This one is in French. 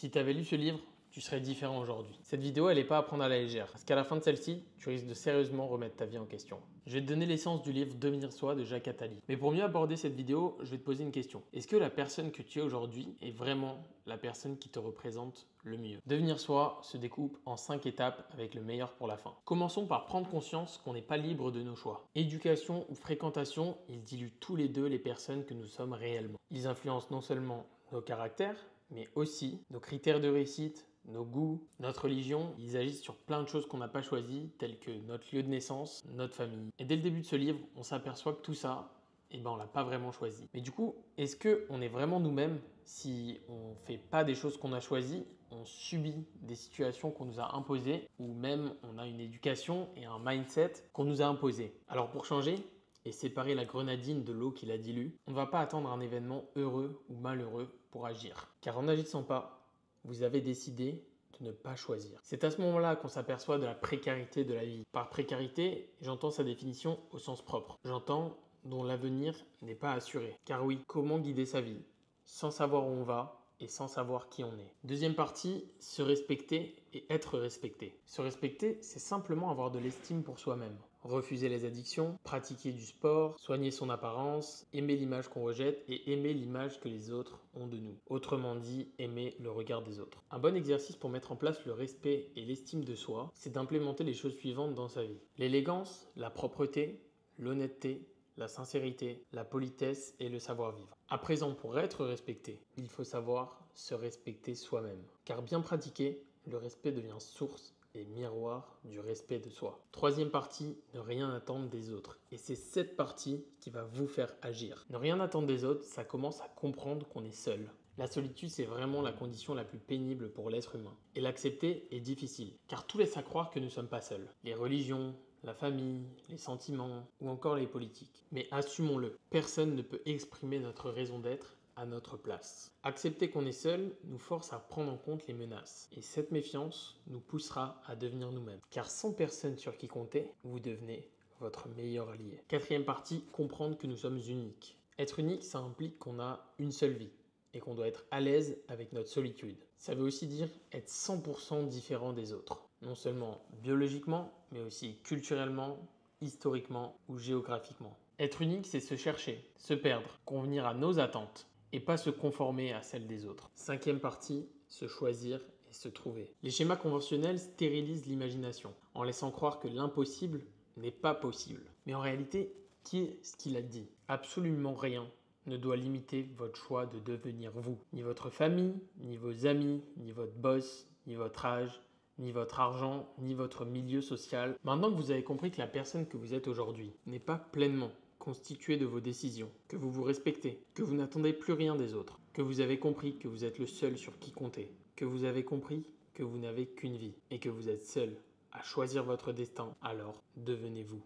Si tu avais lu ce livre, tu serais différent aujourd'hui. Cette vidéo, elle n'est pas à prendre à la légère, parce qu'à la fin de celle-ci, tu risques de sérieusement remettre ta vie en question. Je vais te donner l'essence du livre Devenir soi de Jacques Attali. Mais pour mieux aborder cette vidéo, je vais te poser une question. Est-ce que la personne que tu es aujourd'hui est vraiment la personne qui te représente le mieux? Devenir soi se découpe en 5 étapes avec le meilleur pour la fin. Commençons par prendre conscience qu'on n'est pas libre de nos choix. Éducation ou fréquentation, ils diluent tous les deux les personnes que nous sommes réellement. Ils influencent non seulement nos caractères, mais aussi nos critères de réussite, nos goûts, notre religion. Ils agissent sur plein de choses qu'on n'a pas choisies, telles que notre lieu de naissance, notre famille. Et dès le début de ce livre, on s'aperçoit que tout ça, on l'a pas vraiment choisi. Mais du coup, est-ce qu'on est vraiment nous-mêmes si on fait pas des choses qu'on a choisies, on subit des situations qu'on nous a imposées, ou même on a une éducation et un mindset qu'on nous a imposé? Alors pour changer et séparer la grenadine de l'eau qui la dilue, on ne va pas attendre un événement heureux ou malheureux pour agir. Car en n'agissant pas, vous avez décidé de ne pas choisir. C'est à ce moment-là qu'on s'aperçoit de la précarité de la vie. Par précarité, j'entends sa définition au sens propre. J'entends dont l'avenir n'est pas assuré. Car oui, comment guider sa vie sans savoir où on va et sans savoir qui on est? Deuxième partie, se respecter et être respecté. Se respecter, c'est simplement avoir de l'estime pour soi-même. Refuser les addictions, pratiquer du sport, soigner son apparence, aimer l'image qu'on rejette et aimer l'image que les autres ont de nous. Autrement dit, aimer le regard des autres. Un bon exercice pour mettre en place le respect et l'estime de soi, c'est d'implémenter les choses suivantes dans sa vie. L'élégance, la propreté, l'honnêteté, la sincérité, la politesse et le savoir-vivre. À présent, pour être respecté, il faut savoir se respecter soi-même. Car bien pratiqué, le respect devient source et miroir du respect de soi. Troisième partie, ne rien attendre des autres. Et c'est cette partie qui va vous faire agir. Ne rien attendre des autres, ça commence à comprendre qu'on est seul. La solitude, c'est vraiment la condition la plus pénible pour l'être humain. Et l'accepter est difficile, car tout laisse à croire que nous ne sommes pas seuls. Les religions, la famille, les sentiments ou encore les politiques. Mais assumons-le, personne ne peut exprimer notre raison d'être à notre place. Accepter qu'on est seul nous force à prendre en compte les menaces. Et cette méfiance nous poussera à devenir nous-mêmes. Car sans personne sur qui compter, vous devenez votre meilleur allié. Quatrième partie, comprendre que nous sommes uniques. Être unique, ça implique qu'on a une seule vie et qu'on doit être à l'aise avec notre solitude. Ça veut aussi dire être 100% différent des autres. Non seulement biologiquement, mais aussi culturellement, historiquement ou géographiquement. Être unique, c'est se chercher, se perdre, convenir à nos attentes, et pas se conformer à celle des autres. Cinquième partie, se choisir et se trouver. Les schémas conventionnels stérilisent l'imagination, en laissant croire que l'impossible n'est pas possible. Mais en réalité, qui est ce qu'il a dit? Absolument rien ne doit limiter votre choix de devenir vous. Ni votre famille, ni vos amis, ni votre boss, ni votre âge, ni votre argent, ni votre milieu social. Maintenant que vous avez compris que la personne que vous êtes aujourd'hui n'est pas pleinement constitué de vos décisions, que vous vous respectez, que vous n'attendez plus rien des autres, que vous avez compris que vous êtes le seul sur qui compter, que vous avez compris que vous n'avez qu'une vie et que vous êtes seul à choisir votre destin, alors devenez-vous.